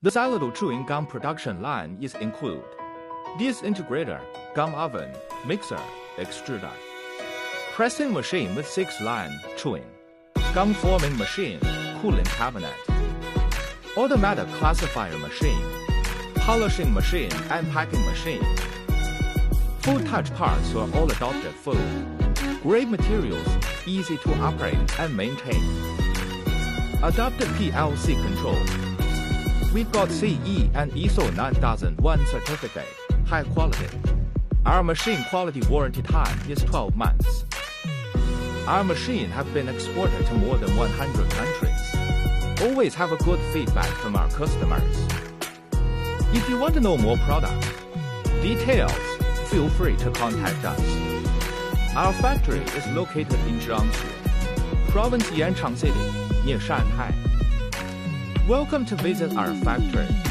The Xylitol chewing gum production line is include disintegrator, gum oven, mixer, extruder, pressing machine with 6-line chewing, gum forming machine, cooling cabinet, automatic classifier machine, polishing machine and packing machine. Full touch parts are all adopted full. Great materials, easy to operate and maintain. Adopted PLC control. We've got CE and ISO 9001 certificate, high quality. Our machine quality warranty time is 12 months. Our machine have been exported to more than 100 countries. Always have a good feedback from our customers. If you want to know more product details, feel free to contact us. Our factory is located in Jiangsu, Province Yanchang City, near Shanghai. Welcome to visit our factory.